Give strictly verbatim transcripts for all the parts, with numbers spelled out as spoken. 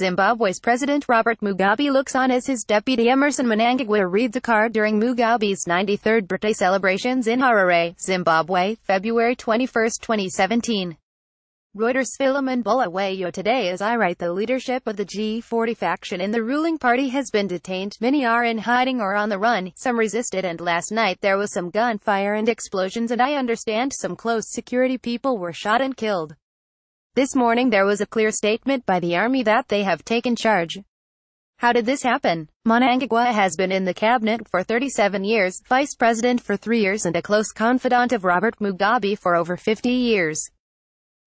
Zimbabwe's President Robert Mugabe looks on as his deputy Emmerson Mnangagwa reads a card during Mugabe's ninety-third birthday celebrations in Harare, Zimbabwe, February twenty-first, twenty seventeen. Reuters Philemon Bulawayo. Today as I write, the leadership of the G forty faction in the ruling party has been detained. Many are in hiding or on the run, some resisted, and last night there was some gunfire and explosions, and I understand some close security people were shot and killed. This morning there was a clear statement by the army that they have taken charge. How did this happen? Mnangagwa has been in the cabinet for thirty-seven years, vice president for three years and a close confidant of Robert Mugabe for over fifty years.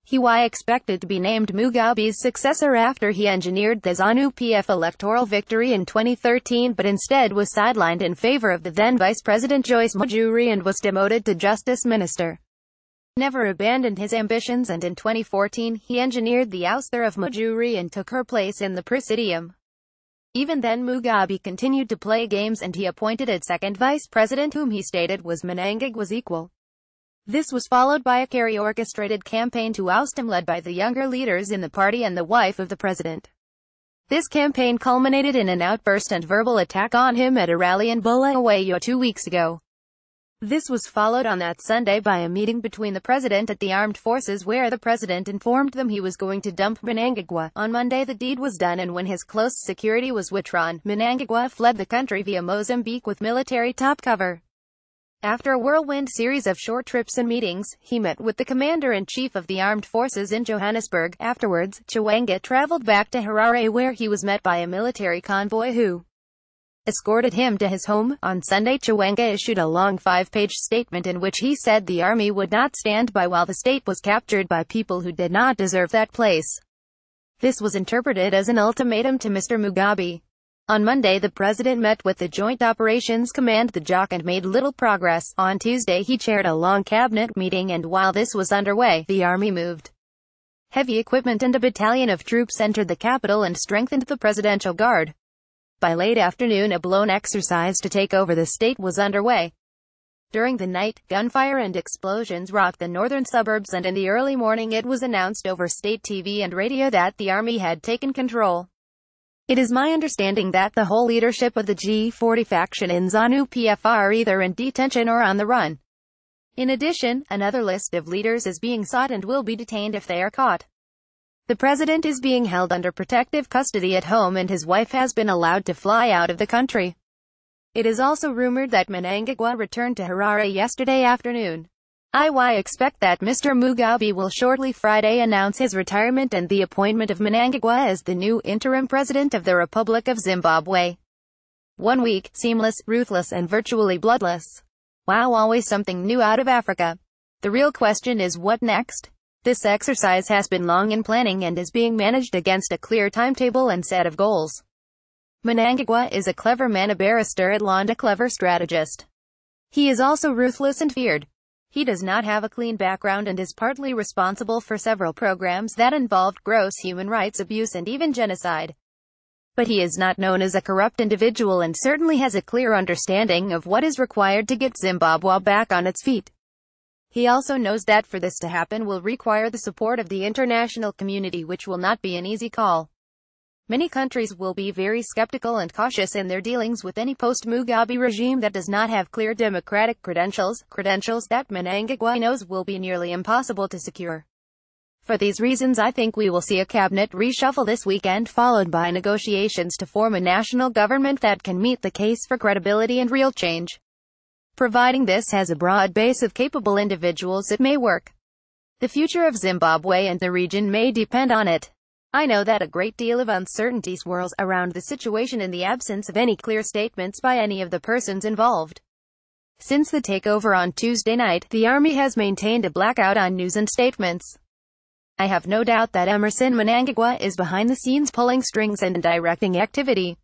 He was expected to be named Mugabe's successor after he engineered the ZANU P F electoral victory in twenty thirteen, but instead was sidelined in favor of the then vice president Joyce Mujuru and was demoted to justice minister. Never abandoned his ambitions, and in twenty fourteen he engineered the ouster of Mujuru and took her place in the presidium. Even then Mugabe continued to play games, and he appointed a second vice president whom he stated was Mnangagwa's equal. This was followed by a carefully-orchestrated campaign to oust him led by the younger leaders in the party and the wife of the president. This campaign culminated in an outburst and verbal attack on him at a rally in Bulawayo two weeks ago. This was followed on that Sunday by a meeting between the president and the armed forces where the president informed them he was going to dump Mnangagwa. On Monday the deed was done, and when his close security was withdrawn, Mnangagwa fled the country via Mozambique with military top cover. After a whirlwind series of short trips and meetings, he met with the commander-in-chief of the armed forces in Johannesburg. Afterwards, Chiwenga traveled back to Harare where he was met by a military convoy who escorted him to his home. On Sunday Chiwenga issued a long five-page statement in which he said the army would not stand by while the state was captured by people who did not deserve that place. This was interpreted as an ultimatum to Mister Mugabe. On Monday the president met with the Joint Operations Command, the J O C, and made little progress. On Tuesday he chaired a long cabinet meeting, and while this was underway, the army moved heavy equipment and a battalion of troops entered the capital and strengthened the presidential guard. By late afternoon a blown exercise to take over the state was underway. During the night, gunfire and explosions rocked the northern suburbs, and in the early morning it was announced over state T V and radio that the army had taken control. It is my understanding that the whole leadership of the G forty faction in ZANU P F are either in detention or on the run. In addition, another list of leaders is being sought and will be detained if they are caught. The president is being held under protective custody at home, and his wife has been allowed to fly out of the country. It is also rumored that Mnangagwa returned to Harare yesterday afternoon. I expect that Mister Mugabe will shortly Friday announce his retirement and the appointment of Mnangagwa as the new interim president of the Republic of Zimbabwe. One week, seamless, ruthless and virtually bloodless. Wow, always something new out of Africa. The real question is, what next? This exercise has been long in planning and is being managed against a clear timetable and set of goals. Mnangagwa is a clever man, a barrister at law and a clever strategist. He is also ruthless and feared. He does not have a clean background and is partly responsible for several programs that involved gross human rights abuse and even genocide. But he is not known as a corrupt individual and certainly has a clear understanding of what is required to get Zimbabwe back on its feet. He also knows that for this to happen will require the support of the international community, which will not be an easy call. Many countries will be very skeptical and cautious in their dealings with any post-Mugabe regime that does not have clear democratic credentials, credentials that Mnangagwa knows will be nearly impossible to secure. For these reasons, I think we will see a cabinet reshuffle this weekend, followed by negotiations to form a national government that can meet the case for credibility and real change. Providing this has a broad base of capable individuals, it may work. The future of Zimbabwe and the region may depend on it. I know that a great deal of uncertainty swirls around the situation in the absence of any clear statements by any of the persons involved. Since the takeover on Tuesday night, the army has maintained a blackout on news and statements. I have no doubt that Emmerson Mnangagwa is behind the scenes pulling strings and directing activity.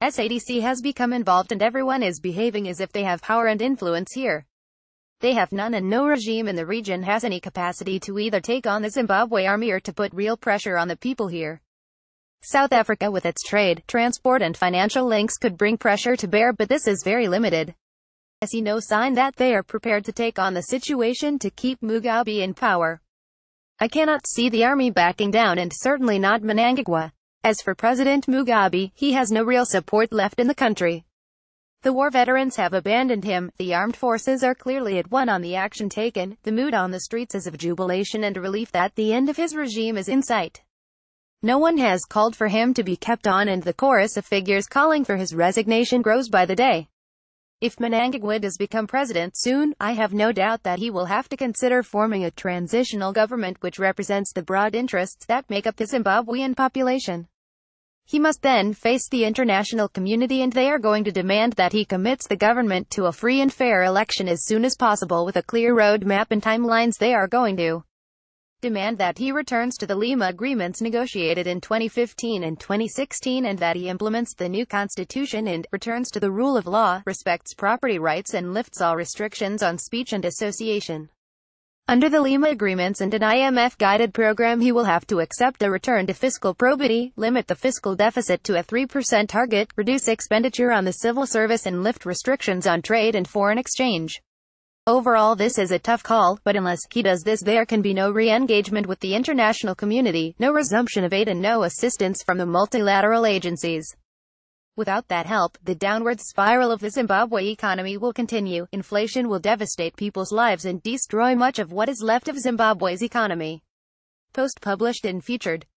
S A D C has become involved and everyone is behaving as if they have power and influence here. They have none, and no regime in the region has any capacity to either take on the Zimbabwe army or to put real pressure on the people here. South Africa with its trade, transport and financial links could bring pressure to bear, but this is very limited. I see no sign that they are prepared to take on the situation to keep Mugabe in power. I cannot see the army backing down, and certainly not Mnangagwa. As for President Mugabe, he has no real support left in the country. The war veterans have abandoned him, the armed forces are clearly at one on the action taken, the mood on the streets is of jubilation and relief that the end of his regime is in sight. No one has called for him to be kept on, and the chorus of figures calling for his resignation grows by the day. If Mnangagwa does become president soon, I have no doubt that he will have to consider forming a transitional government which represents the broad interests that make up the Zimbabwean population. He must then face the international community, and they are going to demand that he commits the government to a free and fair election as soon as possible with a clear road map and timelines. They are going to demand that he returns to the Lima Agreements negotiated in twenty fifteen and twenty sixteen, and that he implements the new constitution and returns to the rule of law, respects property rights and lifts all restrictions on speech and association. Under the Lima Agreements and an I M F-guided program, he will have to accept a return to fiscal probity, limit the fiscal deficit to a three percent target, reduce expenditure on the civil service and lift restrictions on trade and foreign exchange. Overall, this is a tough call, but unless he does this, there can be no re-engagement with the international community, no resumption of aid and no assistance from the multilateral agencies. Without that help, the downward spiral of the Zimbabwe economy will continue, inflation will devastate people's lives and destroy much of what is left of Zimbabwe's economy. Post published and featured.